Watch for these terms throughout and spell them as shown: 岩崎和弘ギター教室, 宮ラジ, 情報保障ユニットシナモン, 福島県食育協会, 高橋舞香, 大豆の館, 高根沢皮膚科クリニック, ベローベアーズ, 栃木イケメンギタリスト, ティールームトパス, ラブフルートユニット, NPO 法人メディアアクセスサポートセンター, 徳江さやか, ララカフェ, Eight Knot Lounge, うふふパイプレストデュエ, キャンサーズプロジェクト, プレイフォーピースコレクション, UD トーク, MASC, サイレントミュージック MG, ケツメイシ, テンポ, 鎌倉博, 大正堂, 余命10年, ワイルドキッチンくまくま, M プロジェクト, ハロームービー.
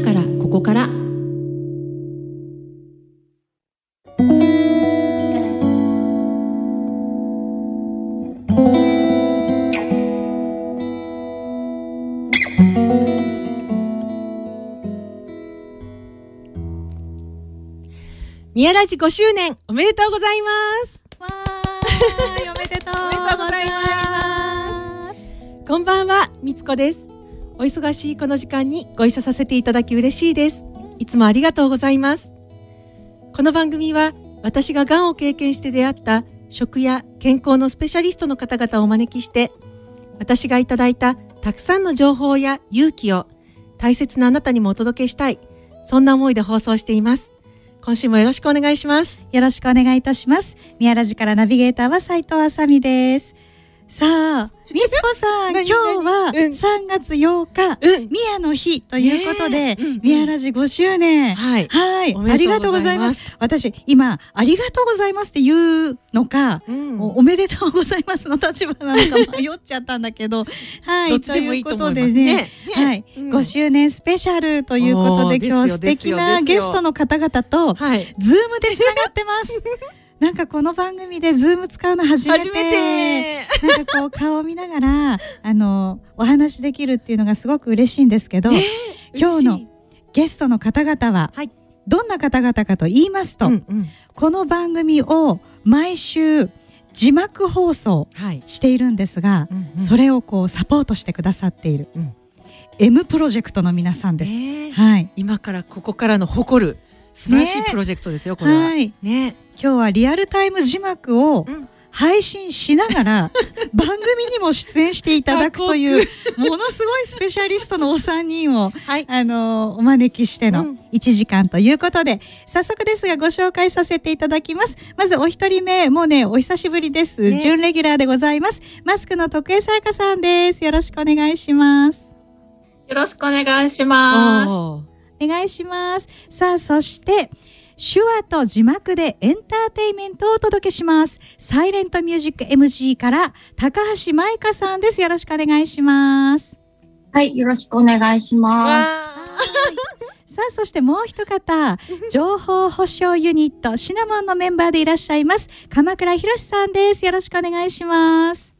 からここから宮ラジ5周年おめでとうございます。わーい、おめでとうございます。こんばんは、みつこです。お忙しいこの時間にご一緒させていただき嬉しいです。いつもありがとうございます。この番組は私ががんを経験して出会った食や健康のスペシャリストの方々をお招きして、私がいただいたたくさんの情報や勇気を大切なあなたにもお届けしたい、そんな思いで放送しています。今週もよろしくお願いします。よろしくお願いいたします。宮ラジからナビゲーターは斉藤あさみです。さあ、みつこさん、今日は3月8日、宮の日ということで、宮ラジ5周年。はい。はい。ありがとうございます。私、今、ありがとうございますって言うのか、おめでとうございますの立場なのか迷っちゃったんだけど、はい。ということでね、はい。5周年スペシャルということで、今日素敵なゲストの方々と、ズームでつながってます。なんかこの番組でズーム使うの初めてなんかこう顔を見ながらお話できるっていうのがすごく嬉しいんですけど、今日のゲストの方々はどんな方々かと言いますと、この番組を毎週字幕放送しているんですが、それをこうサポートしてくださっている M プロジェクトの皆さんです。はい、今からここからの誇る素晴らしいプロジェクトですよ、これは。はい。ね。今日はリアルタイム字幕を配信しながら番組にも出演していただくというものすごいスペシャリストのお三人をお招きしての1時間ということで、早速ですがご紹介させていただきます。まずお一人目、もうねお久しぶりです、準レギュラーでございますMASCの徳江さやかさんです。よろしくお願いします。よろしくお願いします。お願いします。さあ、そして手話と字幕でエンターテイメントをお届けします。サイレントミュージック MG から高橋舞香さんです。よろしくお願いします。はい、よろしくお願いします。さあ、そしてもう一方、情報保障ユニットシナモンのメンバーでいらっしゃいます。鎌倉博さんです。よろしくお願いします。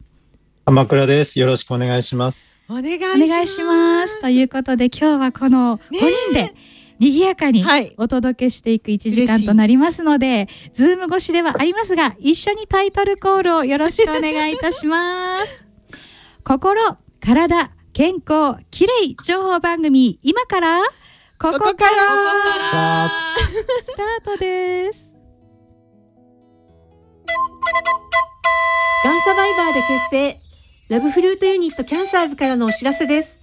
鎌倉です。よろしくお願いします。お願いします。お願いします。ということで、今日はこの5人で、賑やかにお届けしていく1時間となりますので、ズーム越しではありますが、一緒にタイトルコールをよろしくお願いいたします。心、体、健康、きれい情報番組、今から、ここから、スタートです。がんサバイバーで結成、ラブフルートユニットキャンサーズからのお知らせです。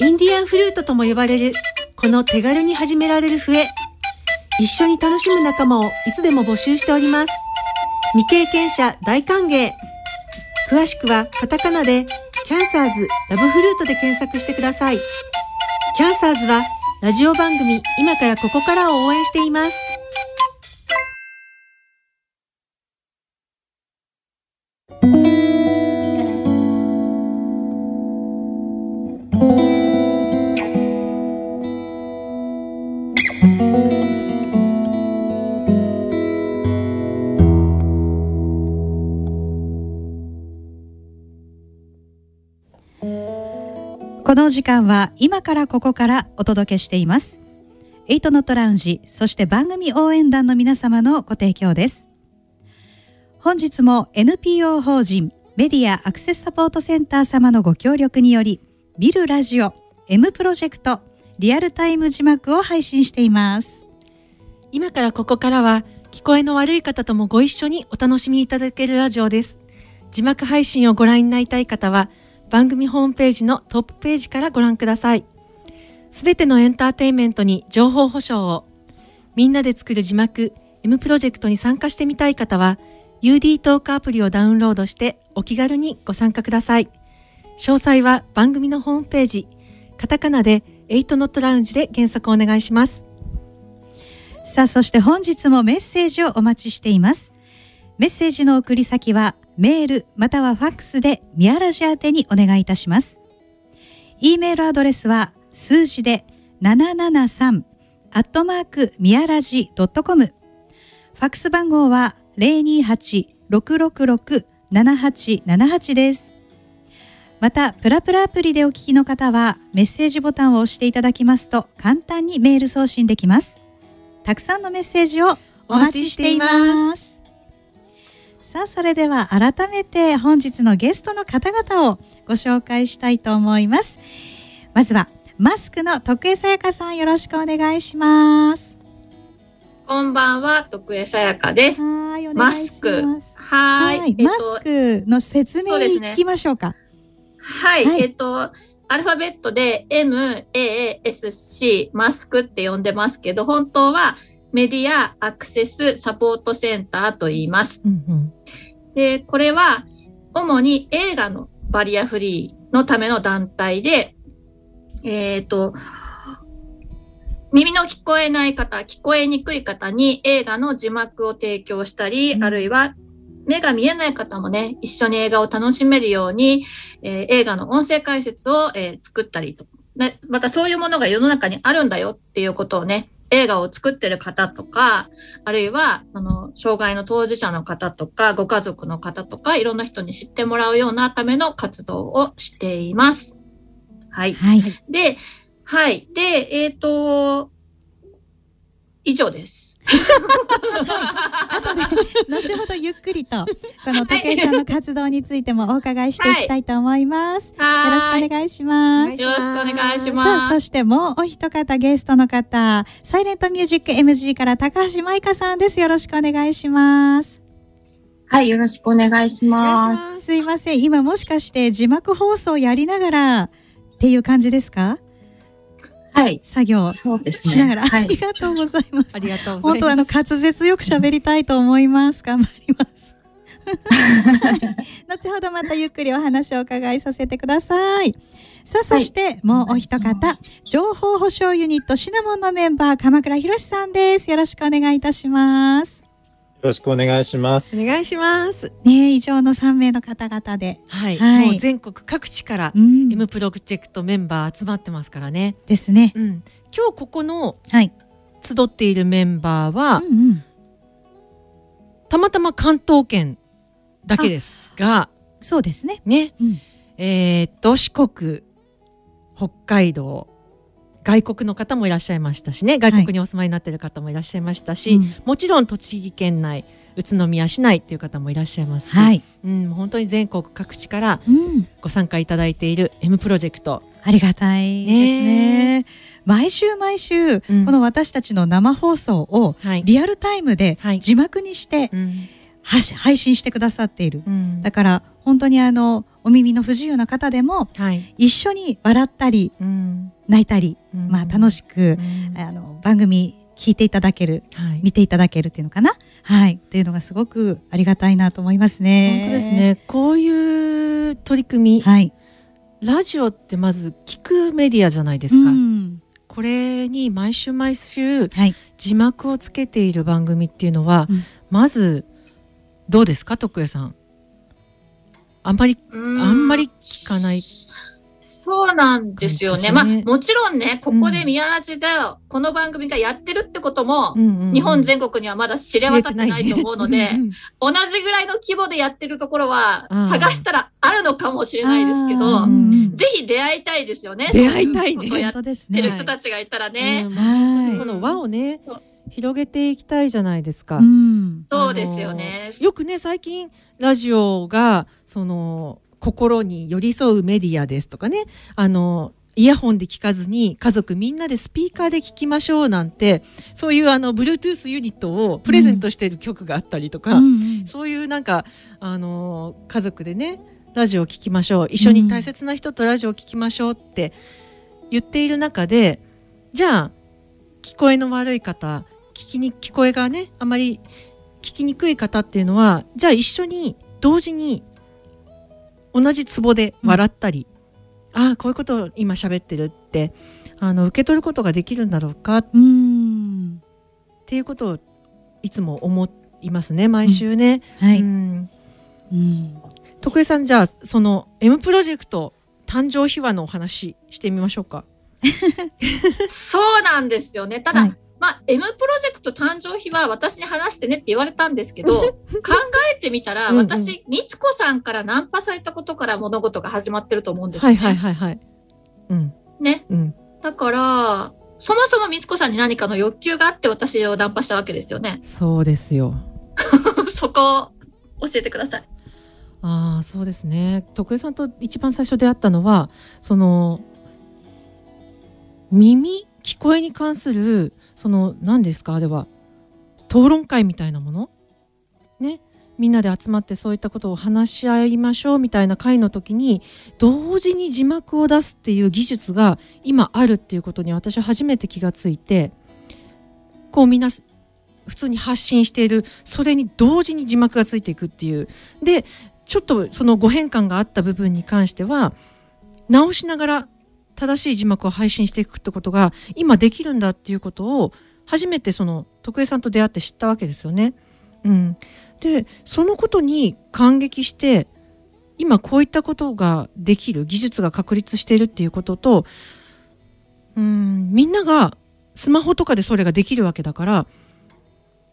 インディアンフルートとも呼ばれる、この手軽に始められる笛、一緒に楽しむ仲間をいつでも募集しております。未経験者大歓迎。詳しくはカタカナでキャンサーズラブフルートで検索してください。キャンサーズはラジオ番組今からここからを応援しています。この時間は今からここからお届けしています。Eight Knot Lounge、そして番組応援団の皆様のご提供です。本日も NPO 法人メディアアクセスサポートセンター様のご協力により、ビルラジオ、M プロジェクト、リアルタイム字幕を配信しています。今からここからは聞こえの悪い方ともご一緒にお楽しみいただけるラジオです。字幕配信をご覧になりたい方は、番組ホームページのトップページからご覧ください。すべてのエンターテインメントに情報保障を、みんなで作る字幕 M プロジェクトに参加してみたい方は UD トークアプリをダウンロードしてお気軽にご参加ください。詳細は番組のホームページ、カタカナで8ノットラウンジで検索お願いします。さあ、そして本日もメッセージをお待ちしています。メッセージの送り先はメールまたはファックスでみやらじ宛てにお願いいたします。 E メールアドレスは数字で773@miyaraji.com、ファックス番号は028-666-7878です。またプラプラアプリでお聞きの方はメッセージボタンを押していただきますと簡単にメール送信できます。たくさんのメッセージをお待ちしています。さあ、それでは改めて本日のゲストの方々をご紹介したいと思います。まずはMASCの徳江さやかさん、よろしくお願いします。こんばんは、徳江さやかです。MASCの説明に聞きましょうか。はい、アルファベットで MASC マスクって呼んでますけど、本当はメディアアクセスサポートセンターと言います。うんうん、で、これは主に映画のバリアフリーのための団体で、耳の聞こえない方、聞こえにくい方に映画の字幕を提供したり、あるいは目が見えない方もね、一緒に映画を楽しめるように、映画の音声解説を、作ったりと、ね、またそういうものが世の中にあるんだよっていうことをね、映画を作ってる方とか、あるいは障害の当事者の方とか、ご家族の方とか、いろんな人に知ってもらうようなための活動をしています。はい。はい、で、はい。で、以上です。あとね、後ほどゆっくりとこの武井さんの活動についてもお伺いしていきたいと思います、はい、よろしくお願いします。よろしくお願いします。さあ、そしてもうお一方ゲストの方、サイレントミュージック MG から高橋舞香さんです。よろしくお願いします。はい、よろしくお願いします。すいません、今もしかして字幕放送やりながらっていう感じですか？はい、作業をしながら、ありがとうございます。本当滑舌よく喋りたいと思います。頑張ります。後ほどまたゆっくりお話を伺いさせてください。さあ、そしてもうお一方、情報保障ユニットシナモンのメンバー、鎌倉博さんです。よろしくお願いいたします。よろしくお願いします。お願いします。ね、以上の3名の方々で、はい、はい、もう全国各地から、M プロジェクトメンバー集まってますからね。ですね。うん、今日ここの、はい、集っているメンバーは、たまたま関東圏だけですが、そうですね。ね、四国、北海道。外国の方もいらっしゃいましたしね、外国にお住まいになっている方もいらっしゃいましたし、はい、もちろん栃木県内、宇都宮市内っていう方もいらっしゃいますし、はい、本当に全国各地からご参加いただいている M プロジェクト、ありがたいですね。毎週毎週、この私たちの生放送をリアルタイムで字幕にして配信してくださっている。だから本当にお耳の不自由な方でも、はい、一緒に笑ったり、泣いたり、楽しく、番組聞いていただける、見ていただけるっていうのかな、はい、っていうのがすごくありがたいなと思いますね。本当ですね。こういう取り組み、はい、ラジオってまず聞くメディアじゃないですか。これに毎週毎週、はい、字幕をつけている番組っていうのは、まずどうですか、徳江さん。あんまり聞かない。そうなんですよね。まあ、もちろんね、ここでみやらじでこの番組がやってるってことも、日本全国にはまだ知れ渡ってないと思うので、同じぐらいの規模でやってるところは、探したらあるのかもしれないですけど、ぜひ出会いたいですよね。出会いたいね。やってる人たちがいたらね。この輪をね、広げていきたいじゃないですか。そうですよね。よくね、最近ラジオがその心に寄り添うメディアですとかね、イヤホンで聞かずに家族みんなでスピーカーで聞きましょうなんて、そういうBluetooth ユニットをプレゼントしている曲があったりとか、そういうなんか家族でねラジオを聞きましょう、一緒に大切な人とラジオを聞きましょうって言っている中で、じゃあ聞こえの悪い方、聞こえがねあまり聞きにくい方っていうのは、じゃあ一緒に同時に同じツボで笑ったり、ああこういうことを今喋ってるって受け取ることができるんだろうかっていうことをいつも思いますね、毎週ね。徳江さん、じゃあその M プロジェクト誕生秘話のお話してみましょうか。そうなんですよね。ただ、はい、まあ、M プロジェクト誕生秘話は私に話してねって言われたんですけど、考えてみたら、私、みつこさんからナンパされたことから物事が始まってると思うんですよね。はいはいはいはい。うん。ね。うん。だから、そもそもみつこさんに何かの欲求があって私をナンパしたわけですよね。そうですよ。そこを教えてください。ああ、そうですね。徳江さんと一番最初出会ったのは、その、聞こえに関する、その何ですか、あれは討論会みたいなものね、みんなで集まってそういったことを話し合いましょうみたいな会の時に同時に字幕を出すっていう技術が今あるっていうことに私は初めて気がついて、こうみんな普通に発信している、それに同時に字幕がついていくっていう。でちょっとその誤変換があった部分に関しては直しながら正しい字幕を配信していくってことが今できるんだっていうことを初めてその徳江さんと出会って知ったわけですよね。うん、でそのことに感激して、今こういったことができる技術が確立しているっていうことと、みんながスマホとかでそれができるわけだから、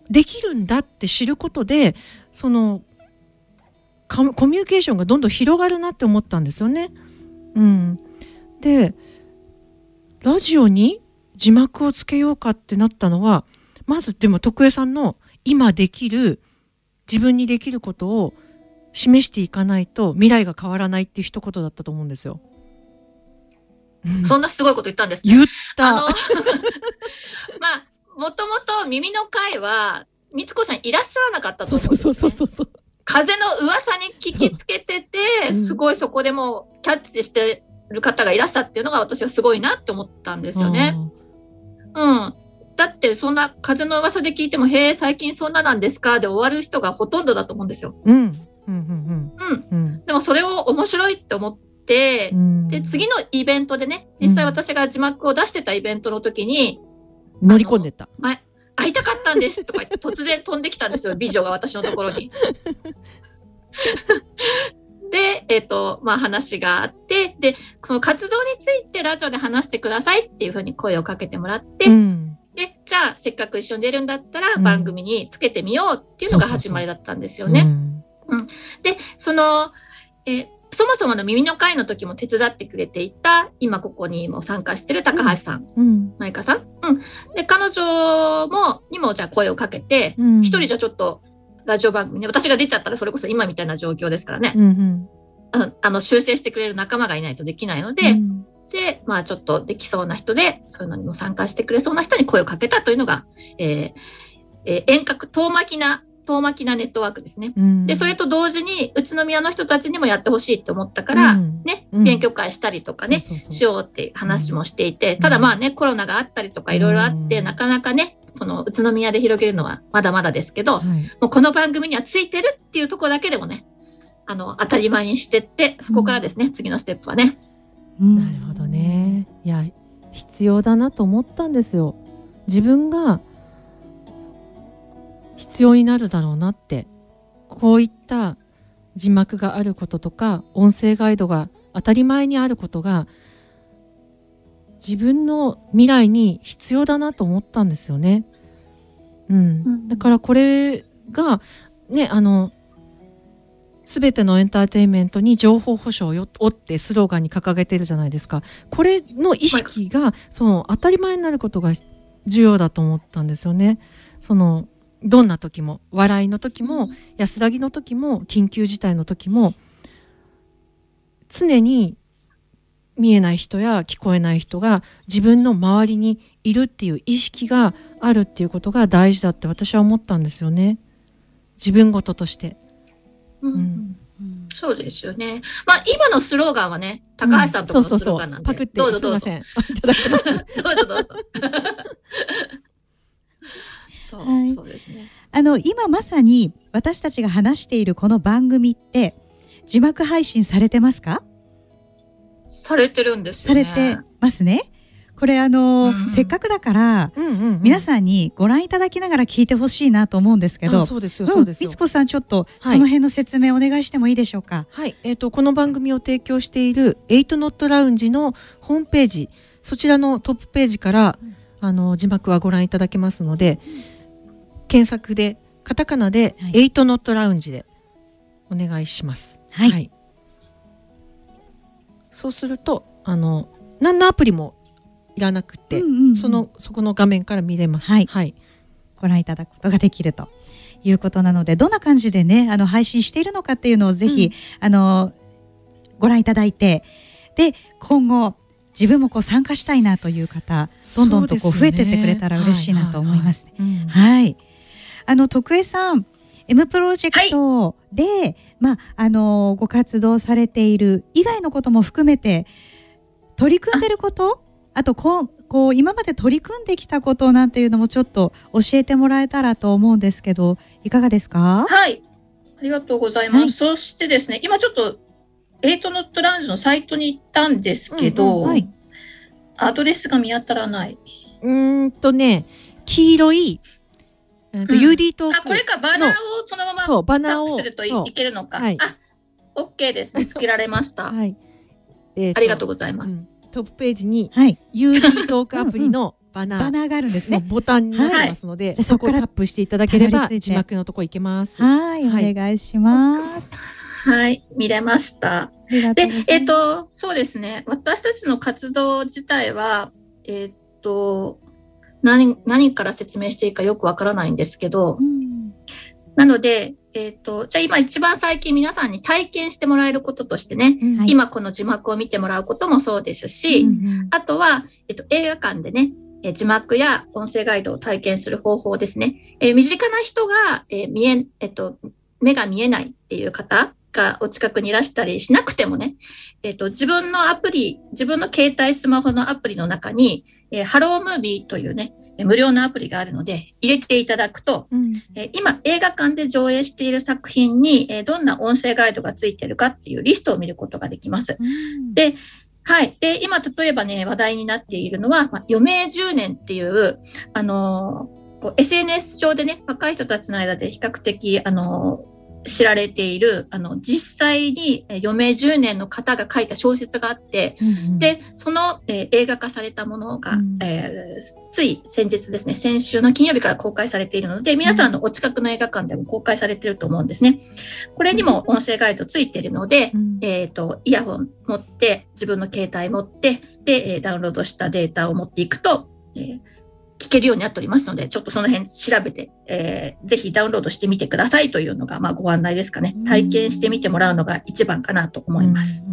できるんだって知ることでそのコミュニケーションがどんどん広がるなって思ったんですよね。うんでラジオに字幕をつけようかってなったのは、まずでも徳江さんの今できる、自分にできることを示していかないと未来が変わらないっていう一言だったと思うんですよ。そんなすごいこと言ったんですね。言った。まあもともと耳の会はみつこさんいらっしゃらなかったと思うんですね。そう風の噂に聞きつけてて、すごいそこでもうキャッチしてる方がいらっしゃっていうのが私はすごいなって思ったんですよね。うん、だってそんな風の噂で聞いても、へえ最近そんななんですかで終わる人がほとんどだと思うんですよ。でもそれを面白いって思って、で次のイベントでね、実際私が字幕を出してたイベントの時に、乗り込んでった。前会いたかったんですとか言って突然飛んできたんですよ、美女が私のところに。で、話があって、で、その活動についてラジオで話してくださいっていうふうに声をかけてもらって、で、じゃあ、せっかく一緒に出るんだったら番組につけてみようっていうのが始まりだったんですよね。で、そもそもの耳の会の時も手伝ってくれていた、今ここにも参加してる高橋さん、舞香さん。で、彼女にもじゃあ声をかけて、一人じゃちょっと、ラジオ番組ね、私が出ちゃったらそれこそ今みたいな状況ですからね、修正してくれる仲間がいないとできないので、で、まあちょっとできそうな人で、そういうのにも参加してくれそうな人に声をかけたというのが、遠隔遠巻きなネットワークですね。で、それと同時に宇都宮の人たちにもやってほしいって思ったから、ね、勉強会したりとかね、しようって話もしていて、ただまあね、コロナがあったりとかいろいろあって、なかなかね、その宇都宮で広げるのはまだまだですけど、もうこの番組にはついてるっていうところだけでもね、当たり前にしてって、そこからですね、次のステップはね。なるほどね。いや必要だなと思ったんですよ。自分が必要になるだろうなって、こういった字幕があることとか音声ガイドが当たり前にあることが自分の未来に必要だなと思ったんですよね。だからこれがね、全てのエンターテインメントに情報保障をってスローガンに掲げてるじゃないですか。これの意識がその当たり前になることが重要だと思ったんですよね。そのどんな時も、笑いの時も安らぎの時も緊急事態の時も、常に見えない人や聞こえない人が自分の周りにいるっていう意識があるっていうことが大事だって私は思ったんですよね。自分事として。そうですよね。まあ今のスローガンはね、高橋さんとかのスローガンなんで、どうぞどうぞ。そうですね。今まさに私たちが話しているこの番組って字幕配信されてますか？されてるんですよね。されてますね。これせっかくだから皆さんにご覧いただきながら聞いてほしいなと思うんですけど、みつこさんちょっとその辺の説明お願いしてもいいでしょうか。はい、この番組を提供している8ノットラウンジのホームページ、そちらのトップページから字幕はご覧いただけますので、検索でカタカナで8ノットラウンジでお願いします。はい。はい、そうすると何のアプリもいらなくて、そこの画面から見れます。はい、はい、ご覧いただくことができるということなので、どんな感じでね配信しているのかっていうのをぜひ、ご覧いただいて、で今後自分もこう参加したいなという方、どんどんとこう増えてってくれたら嬉しいなと思いますね。はい、徳江さん、M プロジェクトで、はい、ご活動されている以外のことも含めて取り組んでること。あとこう今まで取り組んできたことなんていうのもちょっと教えてもらえたらと思うんですけど、いかがですか？はい、ありがとうございます。はい、そしてですね、今ちょっと8ノットラウンジのサイトに行ったんですけど、アドレスが見当たらない。黄色いUD トーク、これか、バナーをそのままタップするといけるのか。はい、あ、OK ですね、つけられました。はい、ありがとうございます。トップページに UD トークアプリのバナーがあるんですね。ボタンになってますので、そこをタップしていただければ字幕のとこ行けます。はい、お願いします。はい、見れました。で、そうですね。私たちの活動自体は何から説明していいかよくわからないんですけど、なのでじゃあ今一番最近皆さんに体験してもらえることとしてね、今この字幕を見てもらうこともそうですし、あとは、映画館でね、字幕や音声ガイドを体験する方法ですね。身近な人が、目が見えないっていう方がお近くにいらしたりしなくてもね、自分の携帯スマホのアプリの中に、ハロームービーというね、無料のアプリがあるので入れていただくと、今映画館で上映している作品に、どんな音声ガイドがついてるかっていうリストを見ることができます。で、はい。で、今例えばね、話題になっているのは、余命10年っていう、SNS 上でね、若い人たちの間で比較的、知られている、実際に余命10年の方が書いた小説があって、で、その、映画化されたものが、つい先日ですね、先週の金曜日から公開されているので、皆さんのお近くの映画館でも公開されていると思うんですね。これにも音声ガイドついているので、イヤホン持って、自分の携帯持って、で、ダウンロードしたデータを持っていくと、聞けるようになっておりますので、ちょっとその辺調べて、ぜひダウンロードしてみてくださいというのが、ご案内ですかね。体験してみてもらうのが一番かなと思います。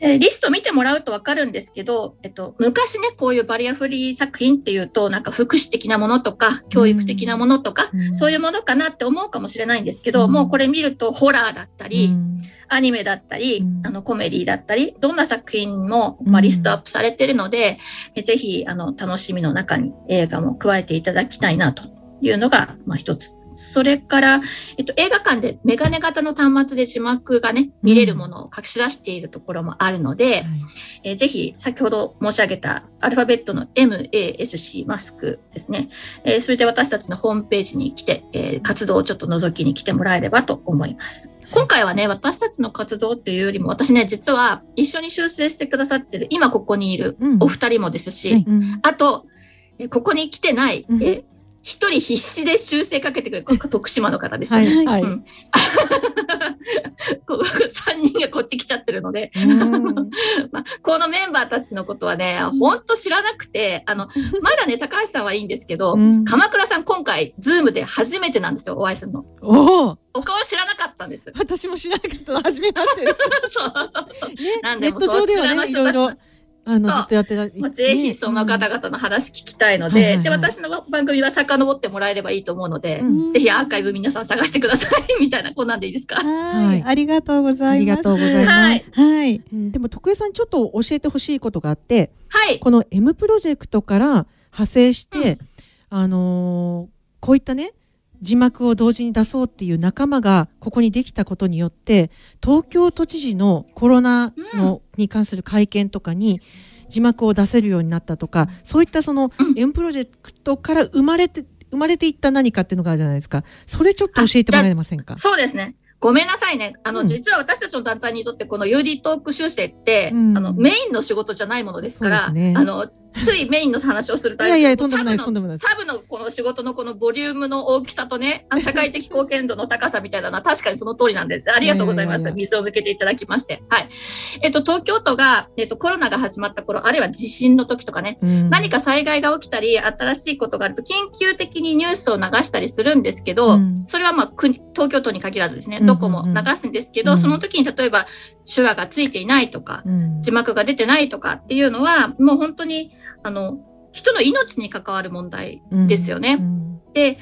リスト見てもらうとわかるんですけど、昔ね、こういうバリアフリー作品っていうと、なんか福祉的なものとか、教育的なものとか、そういうものかなって思うかもしれないんですけど、もうこれ見るとホラーだったり、アニメだったり、コメディだったり、どんな作品も、リストアップされてるので、ぜひ、楽しみの中に映画も加えていただきたいなというのが、一つ。それから、映画館でメガネ型の端末で字幕がね、見れるものを隠し出しているところもあるので、ぜひ、先ほど申し上げたアルファベットの MASC、MASCですね。それで私たちのホームページに来て、活動をちょっと覗きに来てもらえればと思います。今回はね、私たちの活動っていうよりも、私ね、実は一緒に修正してくださってる、今ここにいるお二人もですし、あと、ここに来てない、一人必死で修正かけてくれる徳島の方ですね。3人がこっち来ちゃってるのでこのメンバーたちのことはね、本当知らなくて、まだね、高橋さんはいいんですけど、鎌倉さん今回ズームで初めてなんですよ、お会いするの。お顔知らなかったんです。私も知らなかったの、初めましてです。なんでもそちらの人たちぜひその方々の話聞きたいので、私の番組は遡ってもらえればいいと思うので、ぜひアーカイブ皆さん探してくださいみたいな、こんなんでいいですか？ありがとうございます。でも徳江さん、ちょっと教えてほしいことがあって、この M プロジェクトから派生して、こういったね、字幕を同時に出そうっていう仲間がここにできたことによって、東京都知事のコロナのに関する会見とかに字幕を出せるようになったとか、そういったそのMプロジェクトから生まれていった何かっていうのがあるじゃないですか。それちょっと教えてもらえませんか？そうですね。ごめんなさいね。実は私たちの団体にとってこの UD トーク修正って、メインの仕事じゃないものですから、ついメインの話をするタイプで、サブのこの仕事のこのボリュームの大きさとね、社会的貢献度の高さみたいなのは確かにその通りなんです。ありがとうございます。水を向けていただきまして。はい。東京都が、コロナが始まった頃、あるいは地震の時とかね、何か災害が起きたり、新しいことがあると、緊急的にニュースを流したりするんですけど、それはまあ東京都に限らずですね、どこも流すんですけど、その時に例えば手話がついていないとか、字幕が出てないとかっていうのは、もう本当に人の命に関わる問題ですよね。で、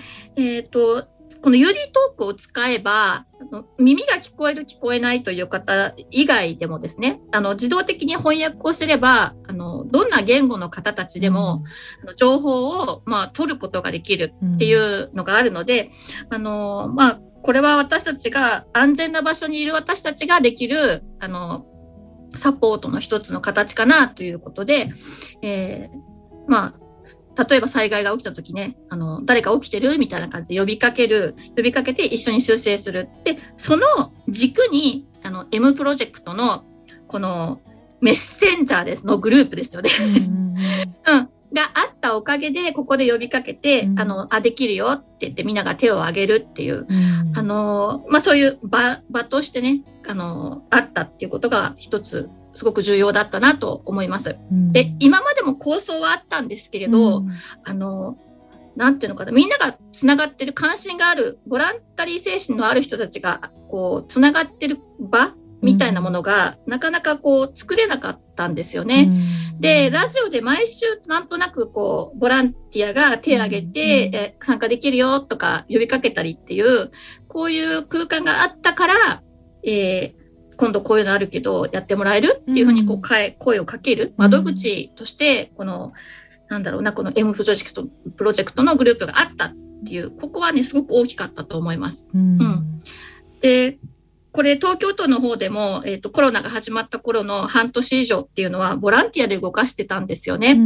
このユーリートークを使えば、耳が聞こえる聞こえないという方以外でもですね、自動的に翻訳をすれば、どんな言語の方たちでも、情報を、取ることができるっていうのがあるので、これは私たちが安全な場所にいる私たちができるサポートの一つの形かなということで、例えば災害が起きた時ね、誰か起きてるみたいな感じで呼びかけて一緒に修正する。で、その軸にMプロジェクトのこのメッセンジャーですのグループですよね。があったおかげで、ここで呼びかけて、できるよって言ってみんなが手を挙げるっていう、そういう場としてね、あったっていうことが一つすごく重要だったなと思います。で、今までも構想はあったんですけれど、なんていうのかな、みんながつながってる、関心がある、ボランタリー精神のある人たちがこうつながってる場みたいなものが、なかなかこう作れなかったんですよね。で、ラジオで毎週なんとなくこうボランティアが手を挙げて、参加できるよとか呼びかけたりっていう、こういう空間があったから、今度こういうのあるけどやってもらえるっていうふうにこう声をかける窓口として、このなんだろうな、この M プロジェクトのグループがあったっていう、ここはねすごく大きかったと思います。で、これ東京都の方でも、コロナが始まった頃の半年以上っていうのはボランティアで動かしてたんですよね。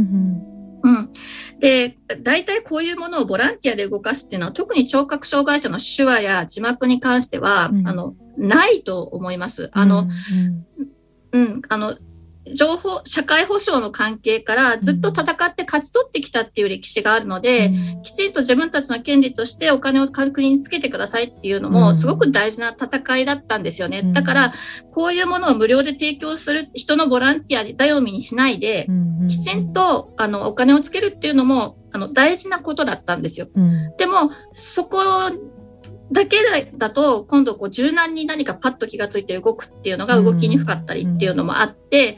で、大体こういうものをボランティアで動かすっていうのは、特に聴覚障害者の手話や字幕に関しては、ないと思います。社会保障の関係からずっと戦って勝ち取ってきたっていう歴史があるので、きちんと自分たちの権利としてお金を国につけてくださいっていうのもすごく大事な戦いだったんですよね。だからこういうものを無料で提供する人のボランティア頼みにしないで、きちんとお金をつけるっていうのも大事なことだったんですよ。でもそこだけだと、今度こう柔軟に何かパッと気がついて動くっていうのが動きにくかったりっていうのもあって、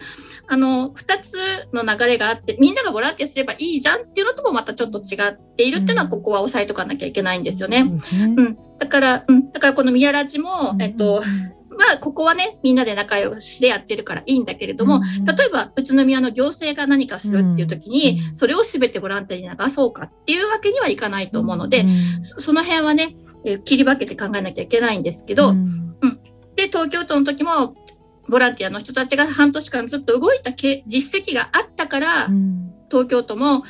2つの流れがあって、みんながボランティアすればいいじゃんっていうのともまたちょっと違っているっていうのは、ここは押さえとかなきゃいけないんですよね。だからこの宮ラジも、ここはねみんなで仲良しでやってるからいいんだけれども、例えば宇都宮の行政が何かするっていう時に、それを全てボランティアに流そうかっていうわけにはいかないと思うので、その辺はね、切り分けて考えなきゃいけないんですけど、で東京都の時もボランティアの人たちが半年間ずっと動いた実績があったから、東京都も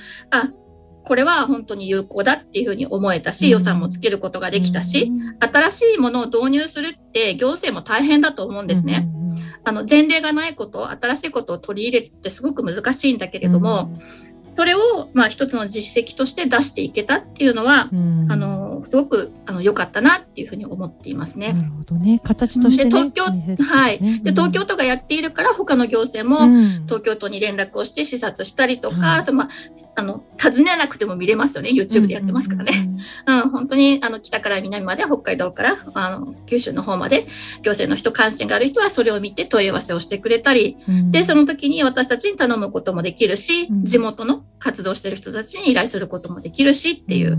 これは本当に有効だっていうふうに思えたし、予算もつけることができたし、新しいものを導入するって行政も大変だと思うんですね。前例がないこと、新しいことを取り入れるってすごく難しいんだけれども、それを一つの実績として出していけたっていうのは、すごく良かったなっていうふうに思っていますね。なるほどね。形としてね。で、東京都がやっているから、他の行政も東京都に連絡をして視察したりとか、訪ねなくても見れますよね。YouTube でやってますからね。本当に北から南まで、北海道から九州の方まで、行政の人、関心がある人はそれを見て問い合わせをしてくれたり、でその時に私たちに頼むこともできるし、地元の活動してる人たちに依頼することもできるしっていう、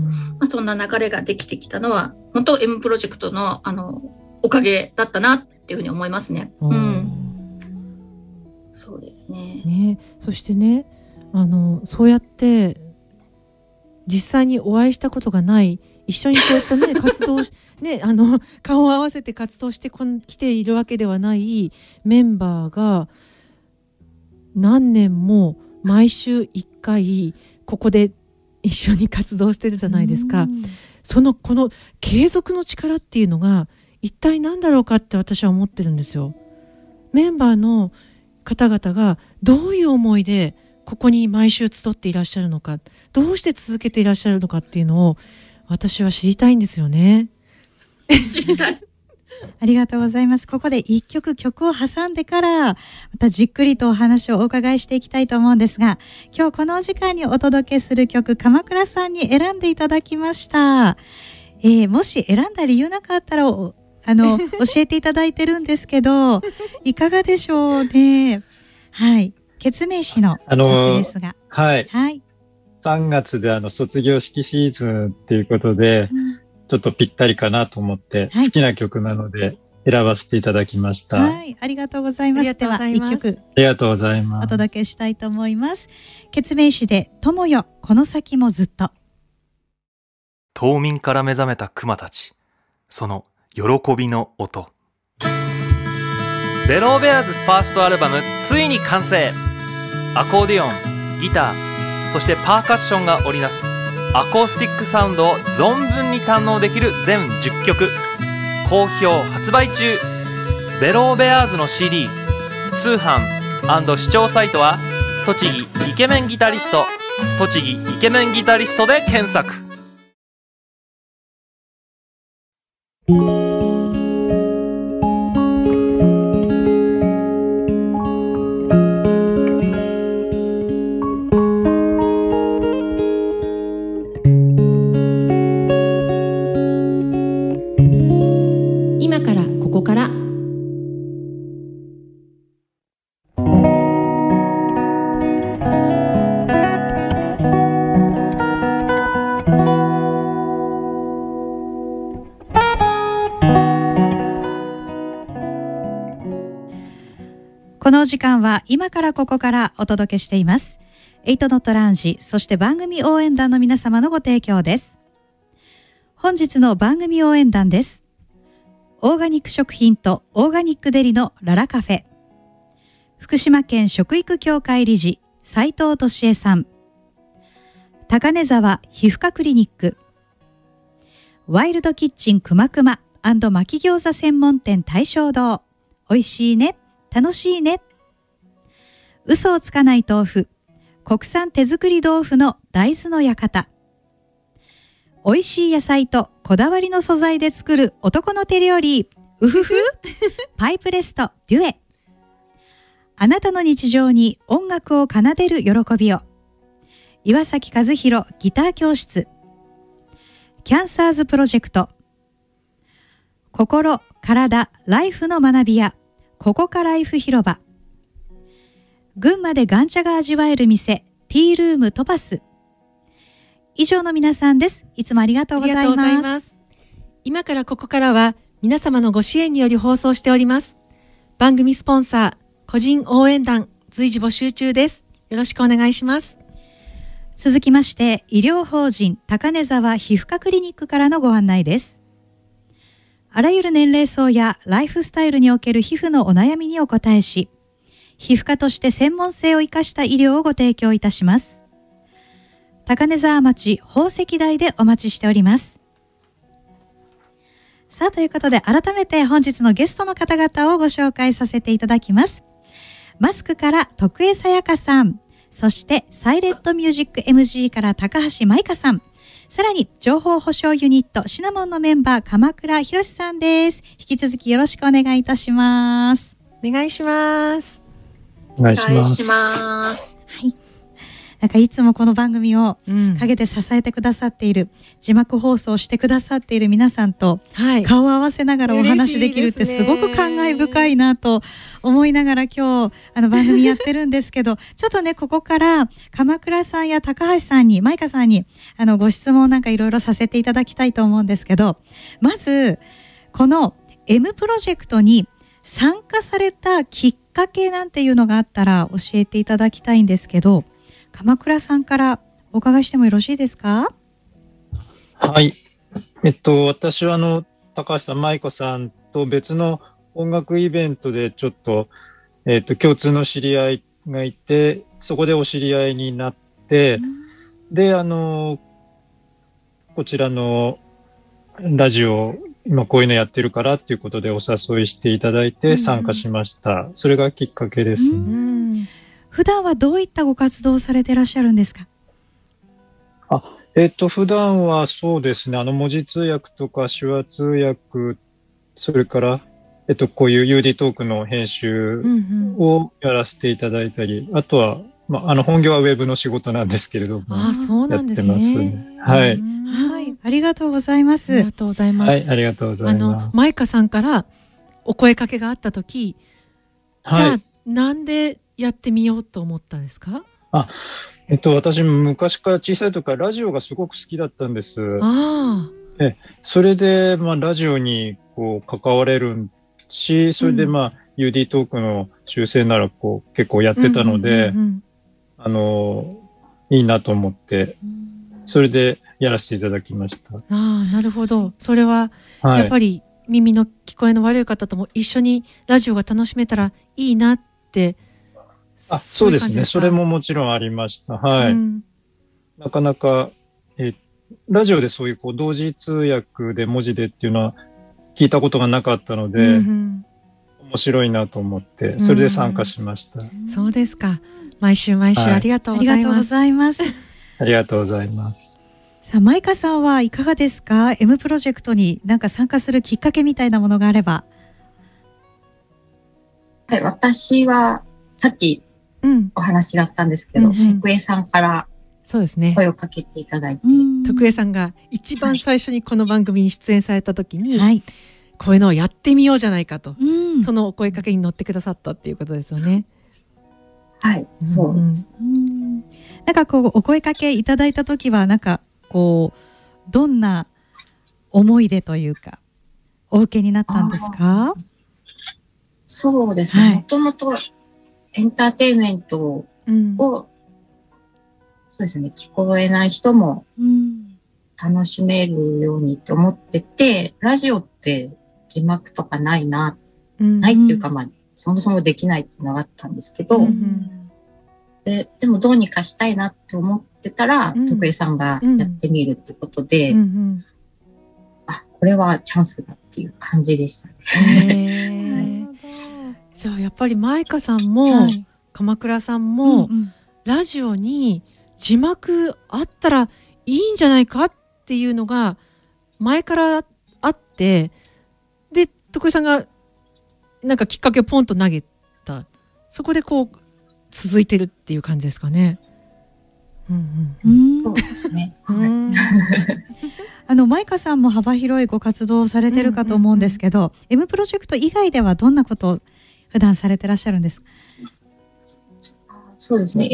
そんな流れができてきたのは、本当 M プロジェクトのおかげだったなっていうふうに思いますね。そうですね。そしてね、そうやって実際にお会いしたことがない一緒にこうやってね活動ね、顔を合わせて活動してきているわけではないメンバーが何年も毎週1回ここで一緒に活動してるじゃないですか。この継続の力っていうのが一体何だろうかって私は思ってるんですよ。メンバーの方々がどういう思いでここに毎週集っていらっしゃるのか、どうして続けていらっしゃるのかっていうのを私は知りたいんですよね。知りたい。ありがとうございます。ここで一曲曲を挟んでからまたじっくりとお話をお伺いしていきたいと思うんですが、今日このお時間にお届けする曲、鎌倉さんに選んでいただきました。もし選んだ理由なかったら教えていただいてるんですけど、いかがでしょうね。はい、ケツメイシの曲ですが、はい。はい。3月で卒業式シーズンっていうことで、ちょっとぴったりかなと思って、好きな曲なので選ばせていただきました。はい、ありがとうございます。では1曲お届けしたいと思います。ケツメイシで友よ、この先もずっと。冬眠から目覚めた熊たち、その喜びの音。ベローベアーズファーストアルバム、ついに完成。アコーディオン、ギター、そしてパーカッションが織りなすアコースティックサウンドを存分に堪能できる全10曲好評発売中。ベローベアーズの CD 通販&視聴サイトは栃木イケメンギタリスト、栃木イケメンギタリストで検索。この時間は今からここからお届けしています。Eight Knot Lounge、そして番組応援団の皆様のご提供です。本日の番組応援団です。オーガニック食品とオーガニックデリのララカフェ。福島県食育協会理事、斉藤俊恵さん。高根沢皮膚科クリニック。ワイルドキッチンくまくま&巻き餃子専門店大正堂。おいしいね。楽しいね。嘘をつかない豆腐、国産手作り豆腐の大豆の館。美味しい野菜とこだわりの素材で作る男の手料理、うふふパイプレストデュエ。あなたの日常に音楽を奏でる喜びを。岩崎和弘ギター教室。キャンサーズプロジェクト。心、体、ライフの学びやここかライフ広場。群馬でガンチャが味わえる店、ティールームトパス。以上の皆さんです。いつもありがとうございます。今からここからは皆様のご支援により放送しております。番組スポンサー、個人応援団、随時募集中です。よろしくお願いします。続きまして、医療法人高根沢皮膚科クリニックからのご案内です。あらゆる年齢層やライフスタイルにおける皮膚のお悩みにお答えし、皮膚科として専門性を生かした医療をご提供いたします。高根沢町宝石台でお待ちしております。さあ、ということで改めて本日のゲストの方々をご紹介させていただきます。MASCから徳江さやかさん、そしてサイレントミュージック MG から高橋舞香さん、さらに情報保障ユニットシナモンのメンバー鎌倉博さんです。引き続きよろしくお願いいたします。お願いします。お願いします。はい。なんかいつもこの番組を陰で支えてくださっている、字幕放送してくださっている皆さんと顔を合わせながらお話できるってすごく感慨深いなと思いながら今日番組やってるんですけどちょっとねここから鎌倉さんや高橋さんに舞香さんにご質問なんかいろいろさせていただきたいと思うんですけど、まずこの M プロジェクトに参加されたきっかけなんていうのがあったら教えていただきたいんですけど、鎌倉さんからお伺いしてもよろしいですか？はい、私は高橋さん、舞子さんと別の音楽イベントでちょっと、共通の知り合いがいて、そこでお知り合いになって、うん、で、こちらのラジオ、今こういうのやってるからっていうことでお誘いしていただいて参加しました。それがきっかけですね。普段はどういったご活動をされていらっしゃるんですか？普段はそうですね、文字通訳とか手話通訳、それから、こういう UD トークの編集をやらせていただいたり、あとは、本業はウェブの仕事なんですけれども、そうなんですね。やってますね。はい。はい。ありがとうございます。ありがとうございます。はい、ありがとうございます。舞香さんからお声かけがあったとき、じゃあ、なんでやってみようと思ったんですか？私、昔から小さい時からラジオがすごく好きだったんです。それで、ラジオにこう関われるし、それで、UD トークの修正ならこう結構やってたので、いいなと思って、それでやらせていただきました。なるほど。それは、やっぱり耳の聞こえの悪い方とも一緒にラジオが楽しめたらいいなって、そうですね。それももちろんありました。はい。なかなか、ラジオでそういうこう同時通訳で文字でっていうのは聞いたことがなかったので、面白いなと思って、それで参加しました。そうですか。毎週毎週ありがとうございます。ありがとうございます。ありがとうございます。さあ、舞香さんはいかがですか？ M プロジェクトに何か参加するきっかけみたいなものがあれば。はい、私は、さっき、お話があったんですけど、徳江さんから声をかけていただいて、徳江さんが一番最初にこの番組に出演された時に、こういうのをやってみようじゃないかと、そのお声かけに乗ってくださったっていうことですよね。はい、そうです。なんかこうお声かけいただいた時は、なんかこうどんな思い出というかお受けになったんですか？そうですね。もともとエンターテインメントを、そうですね、聞こえない人も楽しめるようにと思ってて、ラジオって字幕とかないな、ないっていうか、そもそもできないっていうのがあったんですけど、でもどうにかしたいなって思ってたら、徳江さんがやってみるってことで、これはチャンスだっていう感じでしたね。じゃあやっぱり舞香さんも鎌倉さんもラジオに字幕あったらいいんじゃないかっていうのが前からあって、で徳江さんがなんかきっかけをポンと投げた、そこでこう続いてるっていう感じですかね。そうですね。舞香さんも幅広いご活動をされてるかと思うんですけど、M プロジェクト以外ではどんなことを普段されてらっしゃるんですか？そうですね。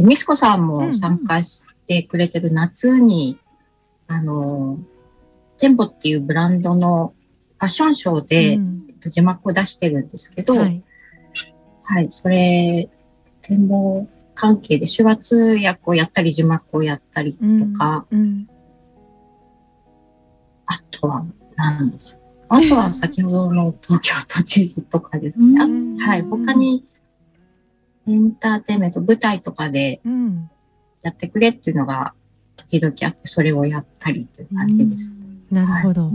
みつこさんも参加してくれてる夏に、テンポっていうブランドのファッションショーで、字幕を出してるんですけど、はい、それ、テンポ関係で手話通訳をやったり、字幕をやったりとか、あとは何でしょう。あとは先ほどの東京都知事とかですね。はい。他にエンターテインメント、舞台とかでやってくれっていうのが時々あって、それをやったりという感じです。なるほど。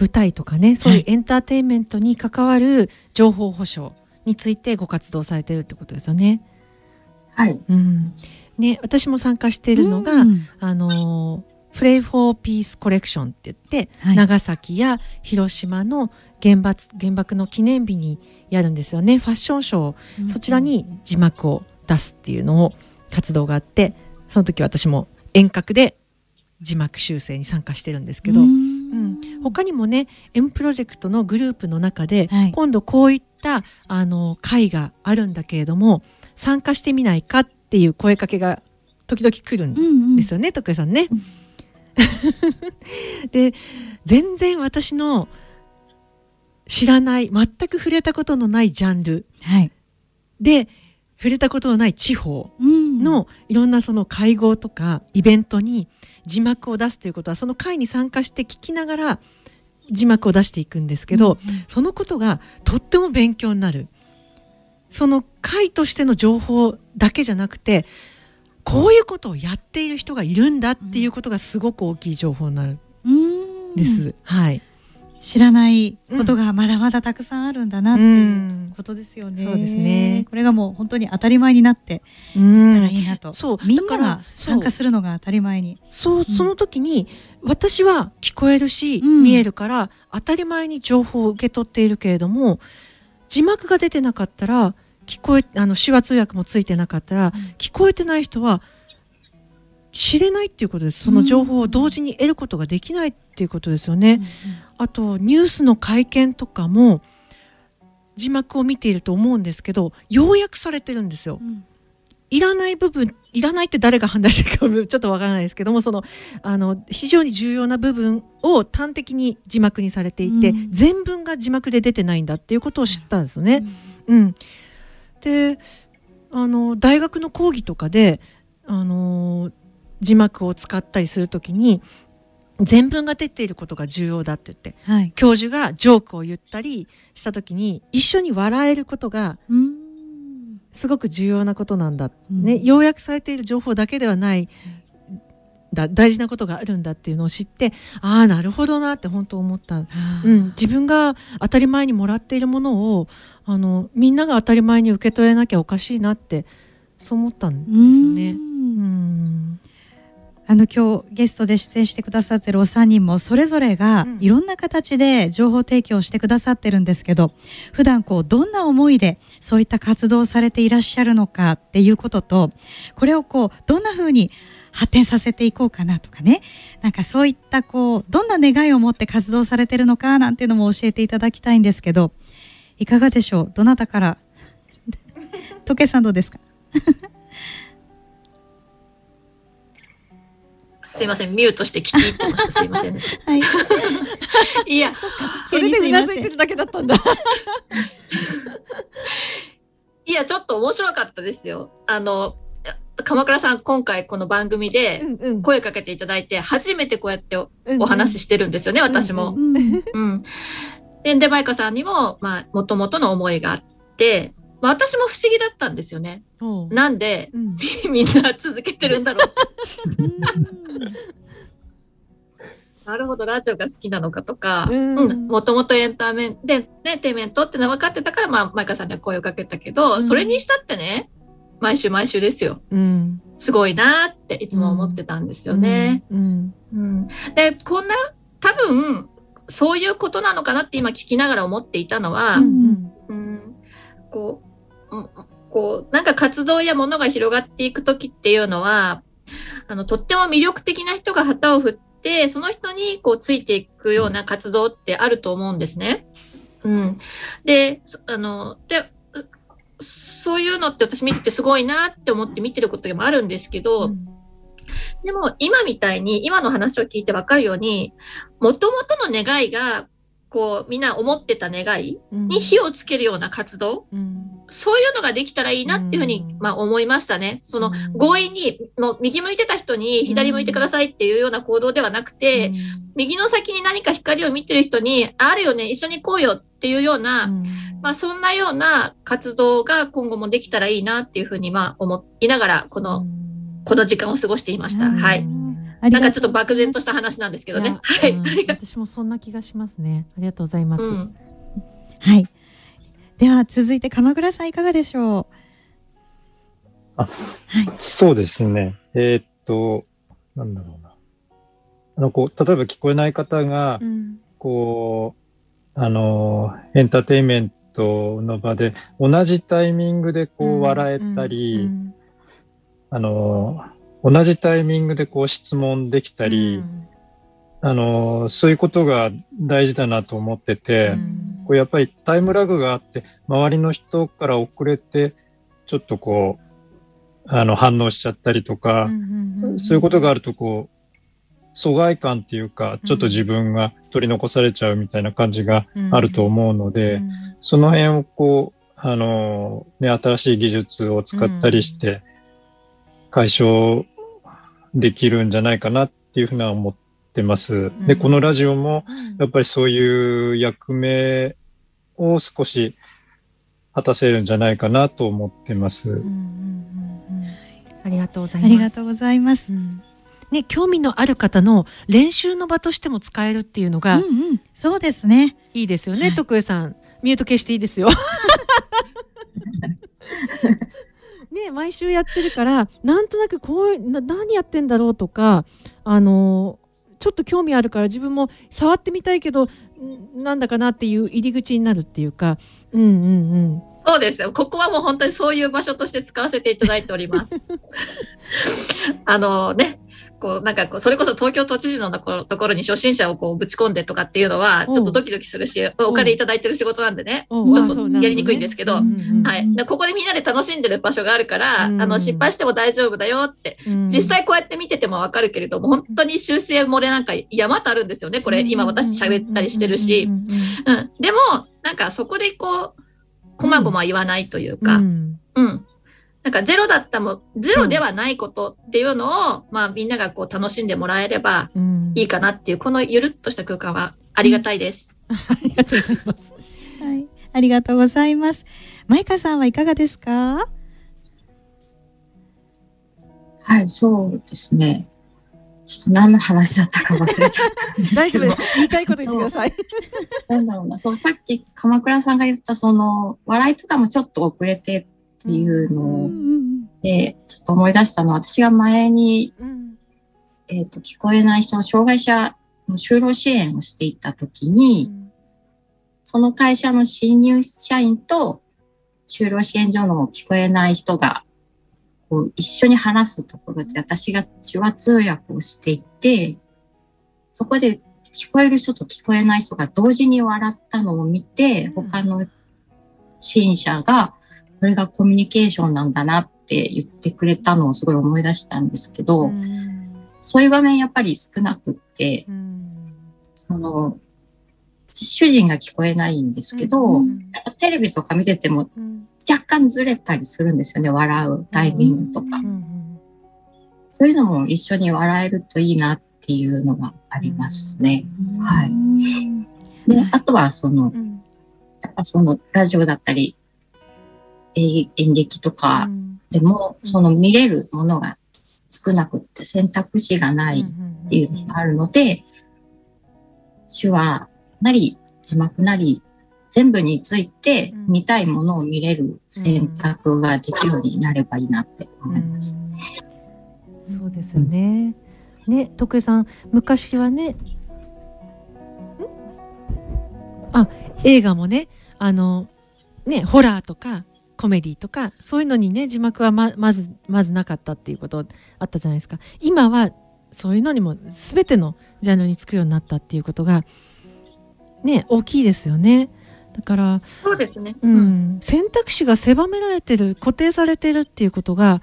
舞台とかね、そういうエンターテインメントに関わる情報保障についてご活動されてるってことですよね。はい。ね、私も参加しているのが、プレイフォーピースコレクションって言って、長崎や広島の原爆の記念日にやるんですよね。ファッションショー、そちらに字幕を出すっていうのを活動があって、その時私も遠隔で字幕修正に参加してるんですけど、他にもね、 M プロジェクトのグループの中で、今度こういった会があるんだけれども参加してみないかっていう声かけが時々来るんですよね、徳江さんね。で、全然私の知らない、全く触れたことのないジャンル、で触れたことのない地方、のいろんなその会合とかイベントに字幕を出すということは、その会に参加して聞きながら字幕を出していくんですけど、そのことがとっても勉強になる。その会としての情報だけじゃなくて、こういうことをやっている人がいるんだっていうことがすごく大きい情報になるんです。はい。知らないことがまだまだたくさんあるんだなっていうことですよね。そうですね。これがもう本当に当たり前になっていたらいいなと。そう、みんなが参加するのが当たり前に。そう、その時に私は聞こえるし見えるから当たり前に情報を受け取っているけれども、字幕が出てなかったら手話通訳もついてなかったら、聞こえてない人は知れないっていうことです。その情報を同時に得ることができないっていうことですよね。あとニュースの会見とかも字幕を見ていると思うんですけど、要約されてるんですよ。いらない部分、いらないって誰が判断してるかちょっとわからないですけども、非常に重要な部分を端的に字幕にされていて、全文が字幕で出てないんだっていうことを知ったんですよね。で、大学の講義とかで字幕を使ったりするときに、全文が出ていることが重要だって言って、はい、教授がジョークを言ったりしたときに一緒に笑えることがすごく重要なことなんだ、ね、要約されている情報だけではない大事なことがあるんだっていうのを知って、ああなるほどなって本当思った、自分が当たり前にもらっているものをみんなが当たり前に受け取れなきゃおかしいなってそう思ったんですよね。今日ゲストで出演してくださってるお三人もそれぞれがいろんな形で情報提供してくださってるんですけど、普段こうどんな思いでそういった活動をされていらっしゃるのかっていうことと、これをこうどんなふうに発展させていこうかなとかね、なんかそういったこうどんな願いを持って活動されてるのかなんていうのも教えていただきたいんですけど、いかがでしょう。どなたからとけさんどうですか。すいません、ミュートして聞き入ってました。すいませんでした。はい、いやそれでうなずいてるだけだったんだ。いやちょっと面白かったですよ。鎌倉さん、今回この番組で声かけていただいて、初めてこうやってお話ししてるんですよね、私も。で、まいかさんにももともとの思いがあって、私も不思議だったんですよね。なんで、みんな続けてるんだろう。なるほど、ラジオが好きなのかとか、もともとエンターテイメントってのは分かってたから、まいかさんには声をかけたけど、それにしたってね、毎週毎週ですよ、すごいなっていつも思ってたんですよね。で、こんな多分そういうことなのかなって今聞きながら思っていたのは、こうなんか活動やものが広がっていく時っていうのは、とっても魅力的な人が旗を振って、その人にこうついていくような活動ってあると思うんですね。でそういうのって私見ててすごいなって思って見てることでもあるんですけど、でも今みたいに今の話を聞いて分かるように、もともとの願いがこうみんな思ってた願いに火をつけるような活動、そういうのができたらいいなっていうふうに思いましたね。その強引にもう右向いてた人に左向いてくださいっていうような行動ではなくて、右の先に何か光を見てる人に、あるよね、一緒に行こうよっていうような、そんなような活動が今後もできたらいいなっていうふうに思いながらこの時間を過ごしていました。はい。なんかちょっと漠然とした話なんですけどね。はい。私もそんな気がしますね。ありがとうございます。はい。では続いて鎌倉さん、いかがでしょう。そうですね。なんだろうな。例えば聞こえない方がエンターテインメントの場で同じタイミングで笑えたり、同じタイミングで質問できたり、そういうことが大事だなと思ってて、やっぱりタイムラグがあって、周りの人から遅れてちょっと反応しちゃったりとか、そういうことがあると疎外感っていうか、ちょっと自分が取り残されちゃうみたいな感じがあると思うので、その辺を新しい技術を使ったりして、解消できるんじゃないかなっていうふうには思ってます。で、このラジオもやっぱりそういう役目を少し果たせるんじゃないかなと思ってます。ありがとうございます。ありがとうございます。ね、興味のある方の練習の場としても使えるっていうのが、そうですね。いいですよね、はい、徳江さん。ミュート消していいですよ。ね、毎週やってるからなんとなくこう何やってんだろうとか、ちょっと興味あるから自分も触ってみたいけどなんだかなっていう入り口になるっていうか、そうですよ。ここはもう本当にそういう場所として使わせていただいております。ね、こうなんかこうそれこそ東京都知事のところに初心者をこうぶち込んでとかっていうのはちょっとドキドキするし、お金いただいてる仕事なんでね、ちょっとやりにくいんですけど、ここでみんなで楽しんでる場所があるから、失敗しても大丈夫だよって、実際こうやって見ててもわかるけれども、本当に修正漏れなんか山とあるんですよね。これ今私喋ったりしてるし、でもなんかそこでこうこまごま言わないというか、なんかゼロではないことっていうのを、まあみんながこう楽しんでもらえればいいかなっていう、このゆるっとした空間はありがたいです。ありがとうございます。はい、ありがとうございます。マイカさんはいかがですか？はい、そうですね。ちょっと何の話だったか忘れちゃったんですけど。大丈夫です。言いたいこと言ってください。なんだろうな、そうさっき鎌倉さんが言ったその笑いとかもちょっと遅れて。っていうのでちょっと思い出したのは、私が前に、聞こえない人の障害者の就労支援をしていた時に、その会社の新入社員と就労支援所の聞こえない人がこう一緒に話すところで、私が手話通訳をしていて、そこで聞こえる人と聞こえない人が同時に笑ったのを見て、他の支援者がこれがコミュニケーションなんだなって言ってくれたのをすごい思い出したんですけど、そういう場面やっぱり少なくって、その主人が聞こえないんですけど、テレビとか見てても若干ずれたりするんですよね、笑うタイミングとか。そういうのも一緒に笑えるといいなっていうのがありますね。はい。で、あとはやっぱラジオだったり、演劇とかでも、見れるものが少なくって選択肢がないっていうのがあるので、手話なり字幕なり全部について見たいものを見れる選択ができるようになればいいなって思います。そうですよね。ね、徳江さん、昔はね、映画もね、ね、ホラーとか、コメディとかそういうのにね字幕はまずなかったっていうことあったじゃないですか。今はそういうのにも全てのジャンルにつくようになったっていうことがね大きいですよね。だからそうですね、選択肢が狭められてる、固定されてるっていうことが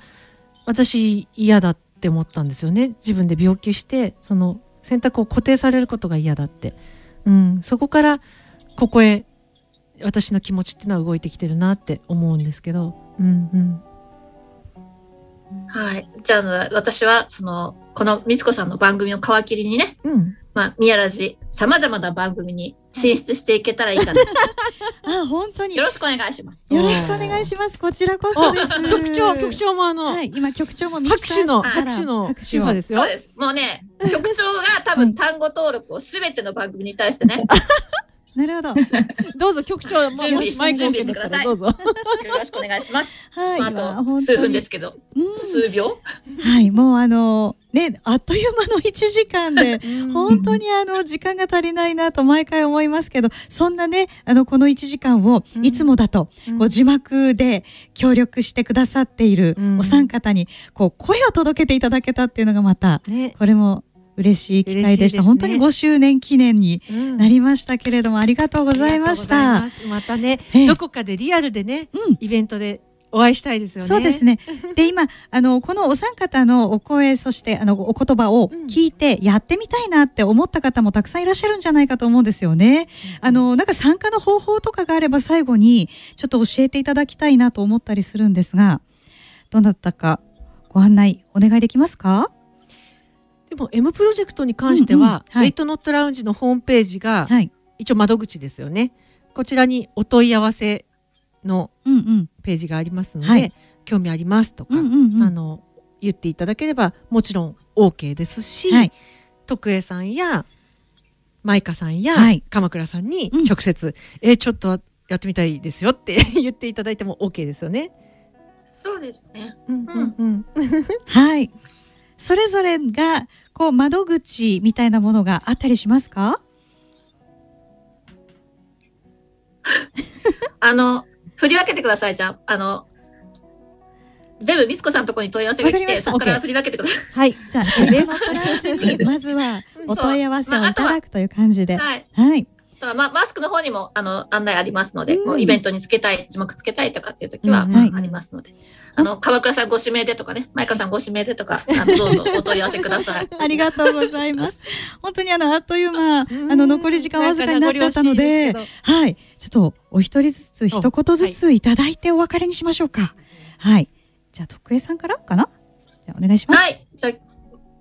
私嫌だって思ったんですよね。自分で病気してその選択を固定されることが嫌だって、そこからここへ私の気持ちっていうのは動いてきてるなって思うんですけど、はい、じゃあ私はこのみつこさんの番組を皮切りにね、宮ラジさまざまな番組に進出していけたらいいかな。あ、本当によろしくお願いします。よろしくお願いします。こちらこそです。局長もはい、今局長も拍手の手話ですよ。そうです。もうね、局長が多分単語登録をすべての番組に対してね。なるほど。どうぞ局長、マイクをしてください。どうぞ。よろしくお願いします。はい。あと数分ですけど、数秒。はい。もうね、あっという間の1時間で、本当に時間が足りないなと毎回思いますけど、そんなね、この1時間をいつもだと、字幕で協力してくださっているお三方に、声を届けていただけたっていうのがまた、これも、嬉しい機会でした。本当に5周年記念になりましたけれども、ありがとうございました。またね、どこかでリアルでね、イベントでお会いしたいですよね。そうですね。で、今このお三方のお声、そしてお言葉を聞いてやってみたいなって思った方もたくさんいらっしゃるんじゃないかと思うんですよね。なんか参加の方法とかがあれば最後にちょっと教えていただきたいなと思ったりするんですが、どなたかご案内お願いできますか？でも M プロジェクトに関しては8ノットラウンジのホームページが一応窓口ですよね。こちらにお問い合わせのページがありますので、興味ありますとか言っていただければもちろん OK ですし、徳江さんや舞香さんや鎌倉さんに直接「ちょっとやってみたいですよ」って言っていただいても OK ですよね。そうですね。はい。それぞれがこう窓口みたいなものがあったりしますか？振り分けてください。じゃあ全部美津子さんのところに問い合わせが来て、そこから振り分けてください。はい、じゃあまずはお問い合わせをいただくという感じで、はい。マスクの方にも案内ありますので、イベントにつけたい、字幕つけたいとかっていう時はありますので、川倉さんご指名でとかね、舞香さんご指名でとか、どうぞお問い合わせください。ありがとうございます。本当にあっという間、残り時間わずかになっちゃったので、はい、ちょっとお一人ずつ一言ずついただいてお別れにしましょうか。はい、じゃあ徳江さんからかな。じゃあお願いします。はい、じゃあ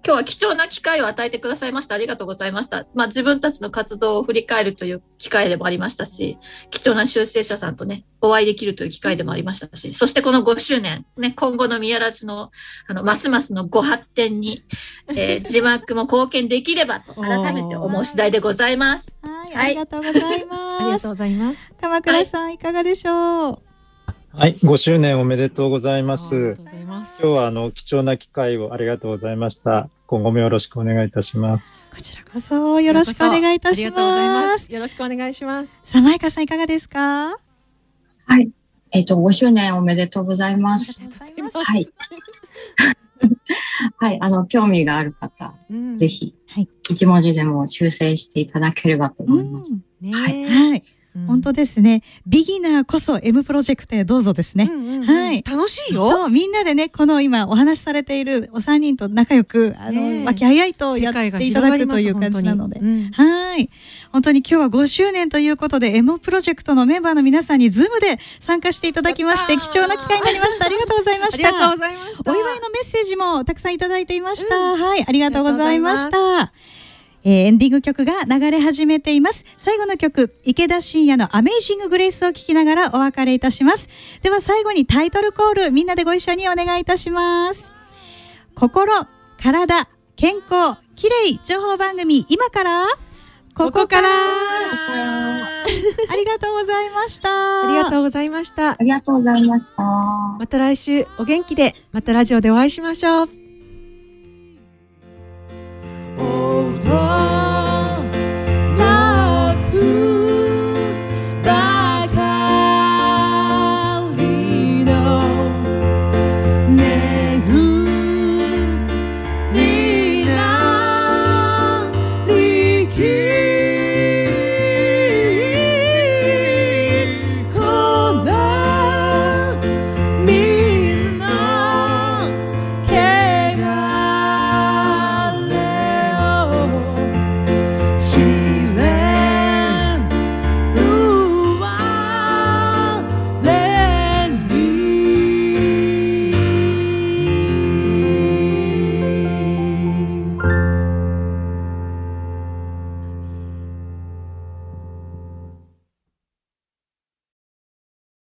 今日は貴重な機会を与えてくださいました。ありがとうございました。自分たちの活動を振り返るという機会でもありましたし、貴重な修正者さんとね、お会いできるという機会でもありましたし、そしてこの5周年、ね、今後の宮ラジの、ますますのご発展に、字幕も貢献できればと改めて思う次第でございます。はい、ありがとうございます。ありがとうございます。鎌倉さん、いかがでしょう？はい、5周年おめでとうございます。今日は貴重な機会をありがとうございました。今後もよろしくお願いいたします。こちらこそよろしくお願いいたします。よろしくお願いします。さあ、舞香さんいかがですか？はい、5周年おめでとうございます。はい。はい、興味がある方、ぜひ一文字でも修正していただければと思います。はい。本当ですね。ビギナーこそ M プロジェクトへどうぞですね。はい。楽しいよ。そう、みんなでね、この今お話しされているお三人と仲良く、和気あいあいとやっていただくという感じなので。はい。本当に今日は5周年ということで、M プロジェクトのメンバーの皆さんにズームで参加していただきまして、貴重な機会になりました。ありがとうございました。ありがとうございました。お祝いのメッセージもたくさんいただいていました。はい。ありがとうございました。エンディング曲が流れ始めています。最後の曲、池田信也のアメイジンググレイスを聴きながらお別れいたします。では最後にタイトルコール、みんなでご一緒にお願いいたします。心、体、健康、きれい情報番組、今からここから。ありがとうございました。ありがとうございました。ありがとうございました。また来週お元気で、またラジオでお会いしましょう。